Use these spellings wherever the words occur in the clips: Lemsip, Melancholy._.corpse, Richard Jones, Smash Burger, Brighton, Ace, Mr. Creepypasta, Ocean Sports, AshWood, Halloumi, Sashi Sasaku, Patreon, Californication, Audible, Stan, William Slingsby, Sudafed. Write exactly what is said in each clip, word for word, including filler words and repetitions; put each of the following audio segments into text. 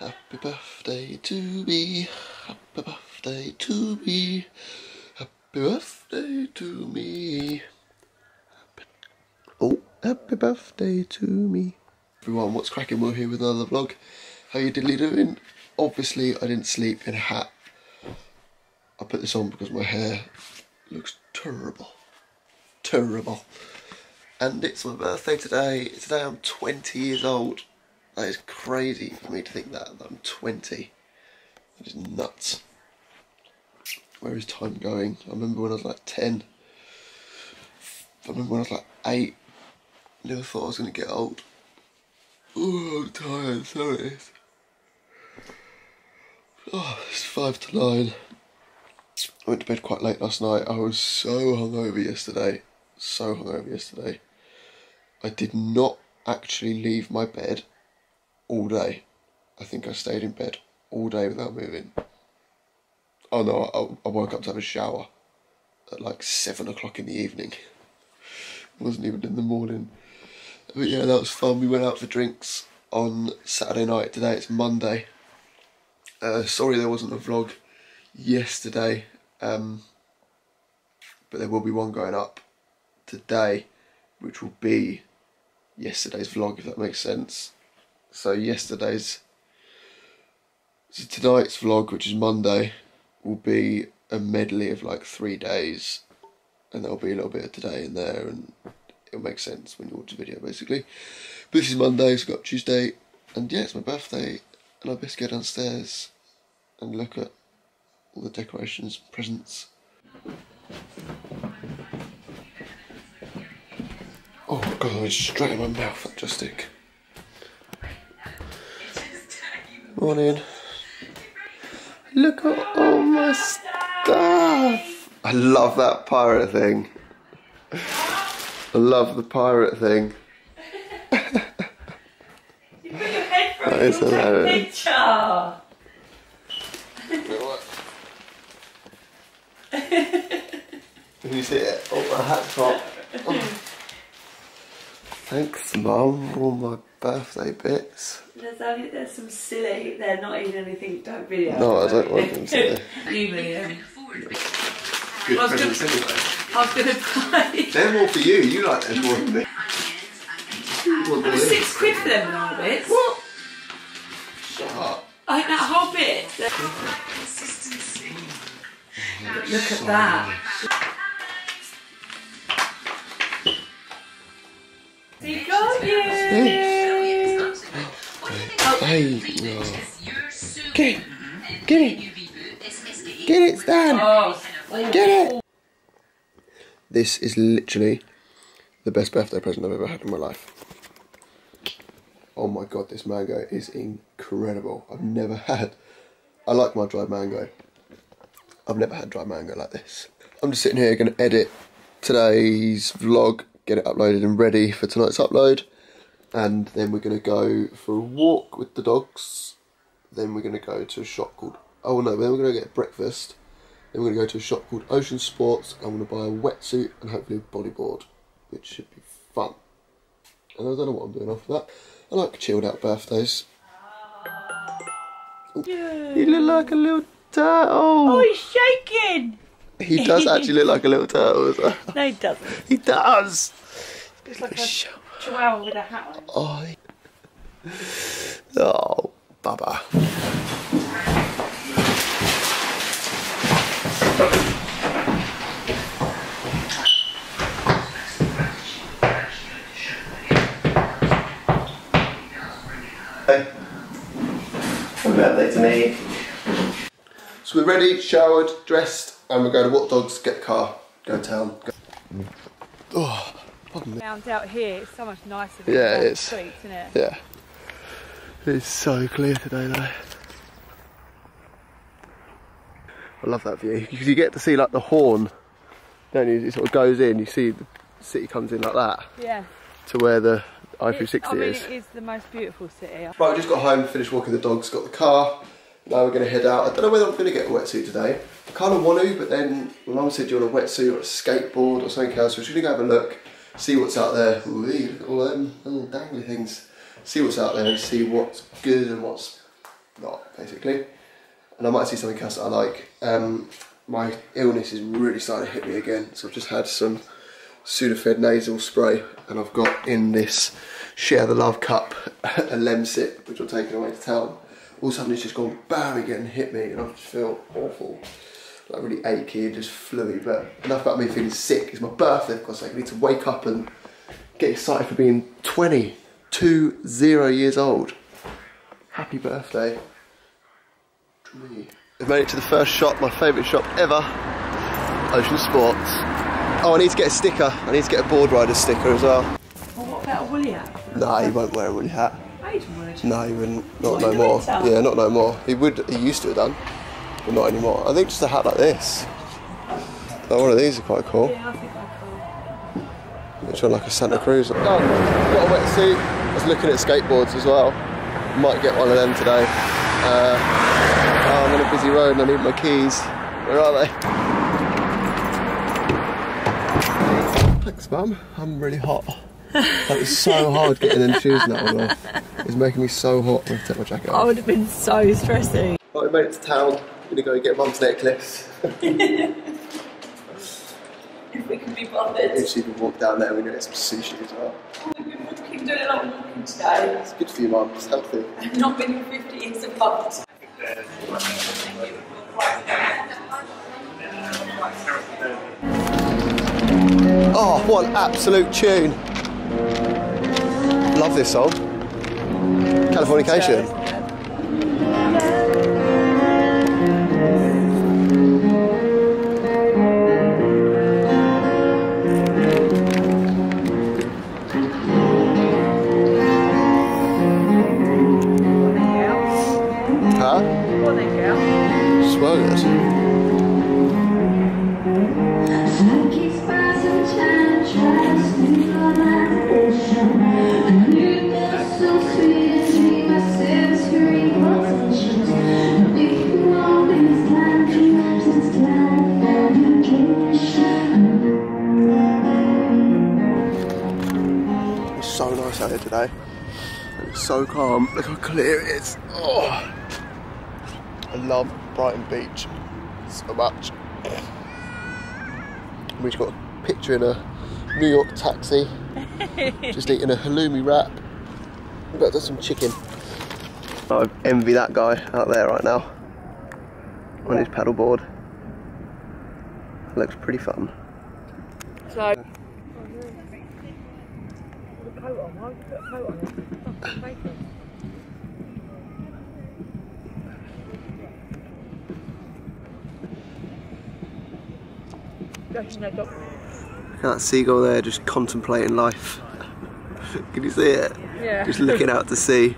Happy birthday to me, happy birthday to me, happy birthday to me. Happy... Oh, happy birthday to me. Everyone, what's cracking? We're here with another vlog. How you diddly doing? Obviously, I didn't sleep in a hat. I put this on because my hair looks terrible. Terrible. And it's my birthday today. Today I'm twenty years old. That is crazy for me to think that, that I'm twenty. That is nuts. Where is time going? I remember when I was like ten. I remember when I was like eight. I never thought I was going to get old. Oh, I'm tired, sorry. Oh, it's five to nine. I went to bed quite late last night. I was so hungover yesterday. So hungover yesterday. I did not actually leave my bed all day. I think I stayed in bed all day without moving. Oh no, I, I woke up to have a shower at like seven o'clock in the evening. It wasn't even in the morning. But yeah, that was fun. We went out for drinks on Saturday night. Today it's Monday. Uh, sorry there wasn't a vlog yesterday, um, but there will be one going up today, which will be yesterday's vlog, if that makes sense. So yesterday's, so tonight's vlog, which is Monday, will be a medley of like three days, and there'll be a little bit of today in there, and it'll make sense when you watch the video, basically. But this is Monday, so we've got Tuesday, and yeah, it's my birthday, and I best go downstairs and look at all the decorations and presents. Oh god, I was straight in my mouth, that just stick. Morning. Look at all my stuff. I love that pirate thing. I love the pirate thing. You put your head right that is in that picture. Can you see it? Oh, my hat's off. Oh. Thanks, Mum, for all my birthday bits. There's, I think there's some silly, they're not even anything, don't video. No, I don't want them silly. Leave me them. Good presents anyway. I was going to play. They're more for you, you like them more than me. It was six quid for them and all bits. What? Shut up. I think that whole bit. Look, look at that. We got you! Thanks. Hey! Oh. Get it! Get it! Get it, Stan! Oh. Get it! This is literally the best birthday present I've ever had in my life. Oh my god, this mango is incredible. I've never had... I like my dried mango. I've never had dried mango like this. I'm just sitting here going to edit today's vlog, get it uploaded and ready for tonight's upload, and then we're going to go for a walk with the dogs, then we're going to go to a shop called, oh no, then we're going to get breakfast, then we're going to go to a shop called Ocean Sports, and I'm going to buy a wetsuit and hopefully a bodyboard, which should be fun. And I don't know what I'm doing after that. I like chilled out birthdays. You look like a little turtle. Oh, he's shaking. He does actually look like a little turtle. So. No, he doesn't. He does. It's like a chihuahua with a hat on. Oh, he... oh, Bubba. Happy birthday to me. So we're ready, showered, dressed, and we're going to walk dogs, get the car, go to town. Go. Oh, pardon me. Out here, it's so much nicer than yeah, the streets, isn't it? Yeah. It's so clear today, though. I love that view because you get to see like the horn, don't you? It sort of goes in. You see the city comes in like that. Yeah. To where the I three sixty I mean, is. It is the most beautiful city. Right, we just got home, finished walking the dogs, got the car. Now we're going to head out. I don't know whether I'm going to get a wetsuit today. I kind of want to, but then my mum said, do you want a wetsuit or a skateboard or something else? So we're just going to go have a look, see what's out there. Ooh, look at all them little dangly things. See what's out there and see what's good and what's not, basically. And I might see something else that I like. Um, my illness is really starting to hit me again, so I've just had some Sudafed nasal spray, and I've got in this Share the Love cup a Lemsip, which I'm taking away to town. All of a sudden it's just gone bam again and hit me, and I just feel awful. Like really achy and just fluey, but enough about me feeling sick. It's my birthday, of course, I need to wake up and get excited for being twenty-two years old. Happy birthday to me. I've made it to the first shop, my favourite shop ever, Ocean Sports. Oh, I need to get a sticker. I need to get a board rider sticker as well. Well, what about a woolly hat? No, nah, he won't wear a woolly hat. I would. No, he wouldn't. Not no more. Yeah, not no more. He would. He used to have done. But not anymore. I think just a hat like this. Like one of these are quite cool. Yeah, I think they're cool. It's like a Santa Cruz. Oh, got a wetsuit. I was looking at skateboards as well. Might get one of them today. Uh, oh, I'm on a busy road and I need my keys. Where are they? Thanks, Mum. I'm really hot. That was so hard getting them shoes and that one off. It was making me so hot when I took my jacket off. I would have been so stressy. Right, we made it to town. Gonna go get Mum's necklace. If we can be bothered. If she can walk down there, we're gonna get some sushi as well. We've been walking, doing a lot of walking today. It's good for you, Mum. It's healthy. I've not been in fifty years of bumped. Oh, what an absolute tune! Love this song. Californication. Today. It's so calm. Look how clear it is. Oh, I love Brighton Beach so much. We've got a picture in a New York taxi, just eating a halloumi wrap. We've got some chicken. I envy that guy out there right now on his paddleboard. Looks pretty fun. So that seagull there just contemplating life. Can you see it? Yeah. Just looking out to sea,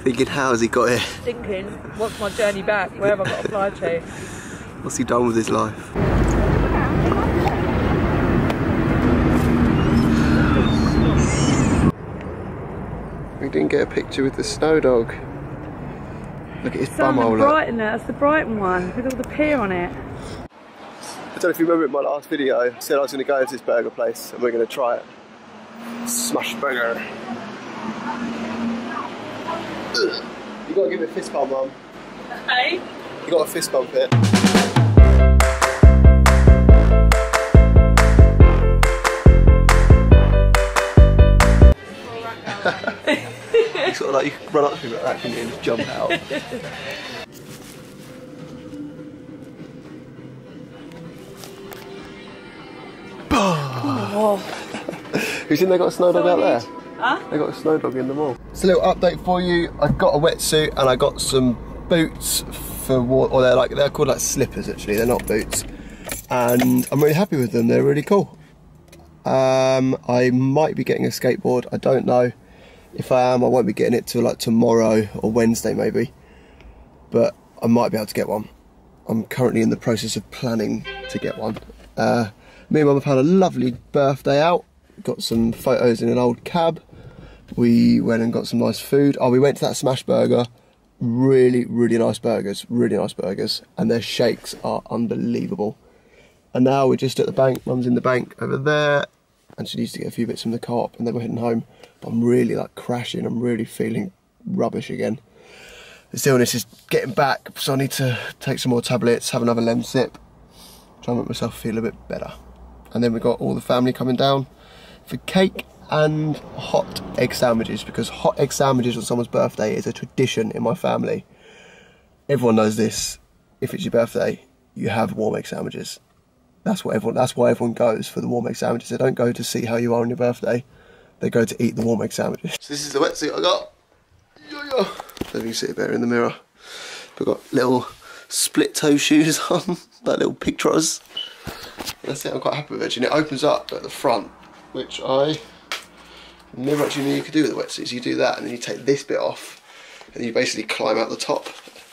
thinking, how has he got here? Thinking, what's my journey back? Where have I got to fly to? What's he done with his life? We didn't get a picture with the snow dog. Look at his bum hole. That's the Brighton, that's the Brighton one with all the pier on it. I don't know if you remember in my last video, I said I was going to go to this burger place and we're going to try it. Smash Burger. You got to give it a fist bump, Mum. Hey? You got a fist bump it. It's sort of like you can run up to people like that, can you, and just jump out. Who's in there got a snow dog out there? Huh? They got a snow dog in the mall. It's a little update for you. I got a wetsuit and I got some boots for water, or they're like they're called like slippers actually. They're not boots, and I'm really happy with them. They're really cool. Um, I might be getting a skateboard. I don't know. If I am, I won't be getting it till like tomorrow or Wednesday maybe, but I might be able to get one. I'm currently in the process of planning to get one. Uh, me and Mum have had a lovely birthday out. Got some photos in an old cab. We went and got some nice food. Oh, we went to that Smash Burger. Really, really nice burgers. Really nice burgers. And their shakes are unbelievable. And now we're just at the bank. Mum's in the bank over there. And she needs to get a few bits from the co-op, and then we're heading home. But I'm really like crashing. I'm really feeling rubbish again. this illness is getting back, so I need to take some more tablets, have another lemon sip, try and make myself feel a bit better. And then we got all the family coming down for cake and hot egg sandwiches, because hot egg sandwiches on someone's birthday is a tradition in my family. Everyone knows this. If it's your birthday, you have warm egg sandwiches. That's what everyone. That's why everyone goes for the warm egg sandwiches. They don't go to see how you are on your birthday. They go to eat the warm egg sandwiches. So this is the wetsuit I got. Yo yo. I don't know if you can see it better in the mirror. We've got little split toe shoes on, like little pig trotters. That's it. I'm quite happy with it. And it opens up at the front, which I never actually knew you could do with the wetsuits. You do that, and then you take this bit off, and you basically climb out the top.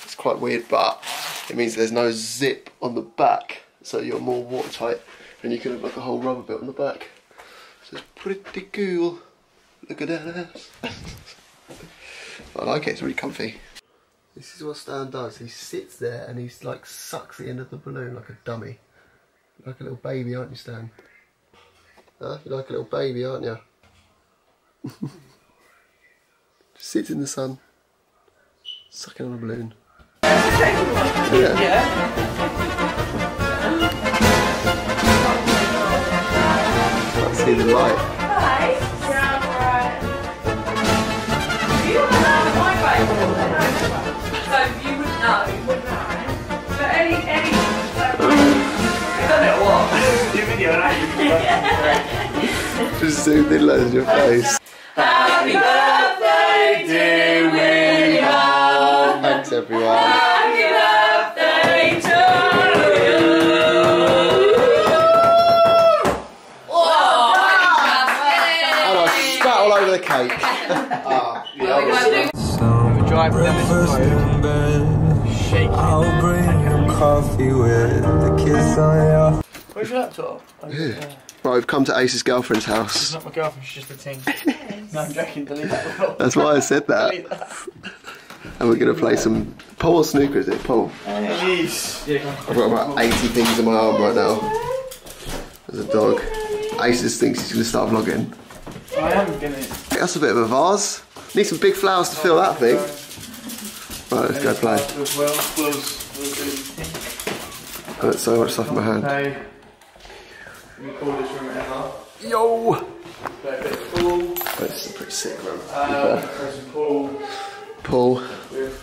It's quite weird, but it means there's no zip on the back, so you're more watertight, and you can have like a whole rubber bit on the back. So it's pretty cool. Look at that. I like it. It's really comfy. This is what Stan does. He sits there and he like sucks the end of the balloon like a dummy. Like a little baby, aren't you, Stan? Huh? You're like a little baby, aren't you? Just sits in the sun, sucking on a balloon. Yeah. Yeah. Can't see the light. Just zoomed in loads of your face. Happy birthday, dear William. Thanks, everyone. Happy birthday to you. Oh, and I spat all over the cake. Oh, yeah, so we drive them in the road. Shake. I'll bring you coffee with a kiss on your. Where's your laptop? Yeah. Right, we've come to Ace's girlfriend's house. She's not my girlfriend, she's just a team. No, I'm joking, delete that. That's why I said that. Delete that. And we're going to play some Paul or snooker, is it? Paul. Jeez. Yeah, I've got about eighty things in my arm right now. There's a dog. Ace just thinks he's going to start vlogging. I am going to. That's a bit of a vase. Need some big flowers to fill that thing. Right, let's go play. I've got so much stuff in my hand. We call this room ever. Yo! Play a bit of pool. Oh, this is a pretty sick room. Um, there's a pool. Pool.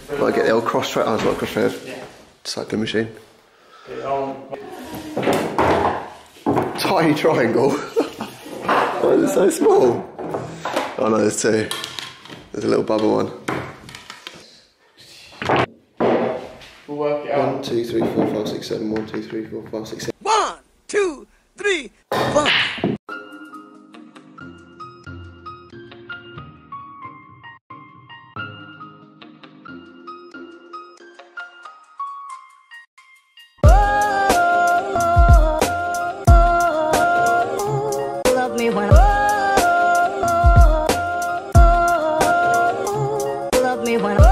Got to get the old cross track. Oh, it's not a cross track. Yeah. Cycling machine. Tiny triangle. Why is it so small? Oh no, there's two. There's a little bubble one. We'll work it out. One, two, three, four, five, six, seven. One, two, three, four, five, six, seven. One, two, three, four. Love me when I love me when I love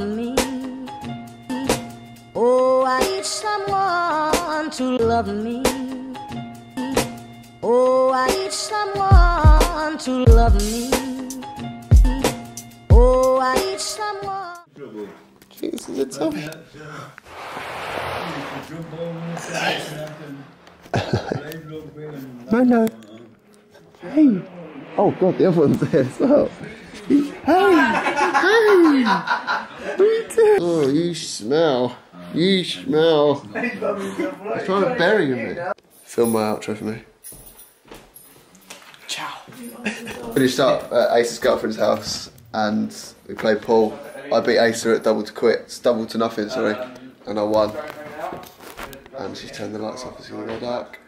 me. Oh, I need someone to love me. Oh, I need someone to love me. Oh, I need someone. Jesus, it's up. No, no. Hey. Oh, God, the other one's there as well. Hey! Hey! Oh, you smell. You smell. I'm trying to bury you, mate. Film my outro for me. Ciao. Finished up at Ace's girlfriend's house and we played pool. I beat Ace at double to quit, double to nothing, sorry. And I won. And she's turned the lights off, it's gonna go dark.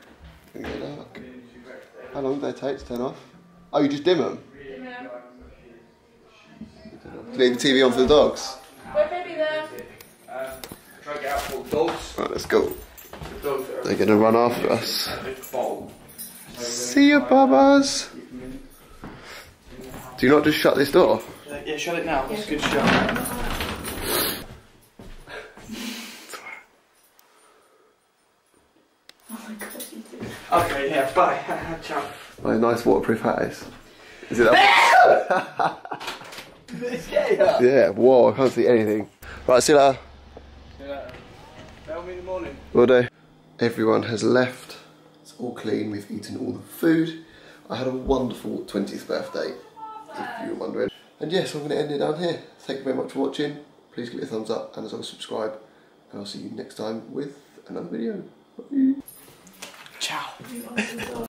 It's gonna go dark. How long did they take to turn off? Oh, you just dim them? Leave the T V on for the dogs. Wait, baby, there. Try to get out for the dogs. Right, let's go. They're gonna run after us. See you, Babas. Do you not just shut this door? Yeah, shut it now. It's a good shot. Okay, yeah, bye. Ciao. Oh, nice waterproof hat, Ace. Is it that one? Is it scary, huh? Yeah, whoa, I can't see anything. Right, see you later. See you later. Tell me in the morning. Will do. Everyone has left. It's all clean, we've eaten all the food. I had a wonderful twentieth birthday, if you were wondering. And yes, I'm going to end it down here. Thank you very much for watching. Please give it a thumbs up and as always subscribe. And I'll see you next time with another video. Bye. Ciao.